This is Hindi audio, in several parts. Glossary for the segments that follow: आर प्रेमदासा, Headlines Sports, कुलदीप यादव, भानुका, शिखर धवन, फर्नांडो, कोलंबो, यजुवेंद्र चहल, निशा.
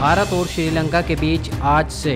भारत और श्रीलंका के बीच आज से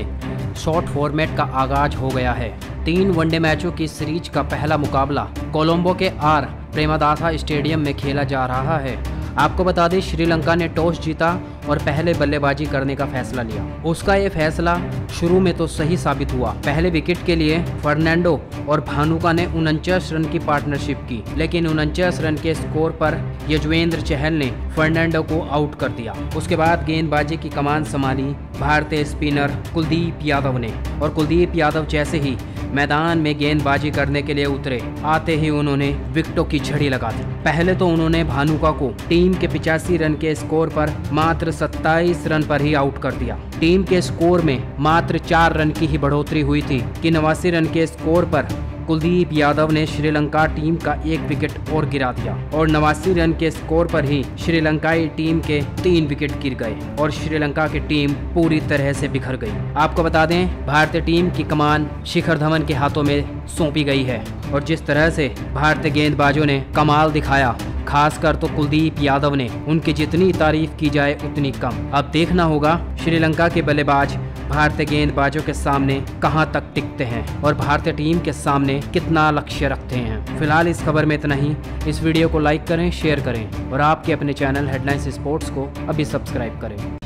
शॉर्ट फॉर्मेट का आगाज हो गया है। 3 वनडे मैचों की सीरीज का पहला मुकाबला कोलंबो के आर प्रेमदासा स्टेडियम में खेला जा रहा है। आपको बता दें, श्रीलंका ने टॉस जीता और पहले बल्लेबाजी करने का फैसला लिया। उसका ये फैसला शुरू में तो सही साबित हुआ। पहले विकेट के लिए फर्नांडो और भानुका ने 49 रन की पार्टनरशिप की, लेकिन 49 रन के स्कोर पर यजुवेंद्र चहल ने फर्नांडो को आउट कर दिया। उसके बाद गेंदबाजी की कमान संभाली भारतीय स्पिनर कुलदीप यादव ने, और कुलदीप यादव जैसे ही मैदान में गेंदबाजी करने के लिए उतरे, आते ही उन्होंने विकेटों की झड़ी लगा दी। पहले तो उन्होंने भानुका को टीम के 85 रन के स्कोर पर मात्र 27 रन पर ही आउट कर दिया। टीम के स्कोर में मात्र 4 रन की ही बढ़ोतरी हुई थी कि 89 रन के स्कोर पर कुलदीप यादव ने श्रीलंका टीम का 1 विकेट और गिरा दिया, और 89 रन के स्कोर पर ही श्रीलंकाई टीम के 3 विकेट गिर गए और श्रीलंका की टीम पूरी तरह से बिखर गई। आपको बता दें, भारतीय टीम की कमान शिखर धवन के हाथों में सौंपी गई है, और जिस तरह से भारतीय गेंदबाजों ने कमाल दिखाया, खासकर तो कुलदीप यादव ने, उनकी जितनी तारीफ की जाए उतनी कम। अब देखना होगा श्रीलंका के बल्लेबाज भारतीय गेंदबाजों के सामने कहां तक टिकते हैं और भारतीय टीम के सामने कितना लक्ष्य रखते हैं। फिलहाल इस खबर में इतना ही। इस वीडियो को लाइक करें, शेयर करें और आपके अपने चैनल हेडलाइंस स्पोर्ट्स को अभी सब्सक्राइब करें।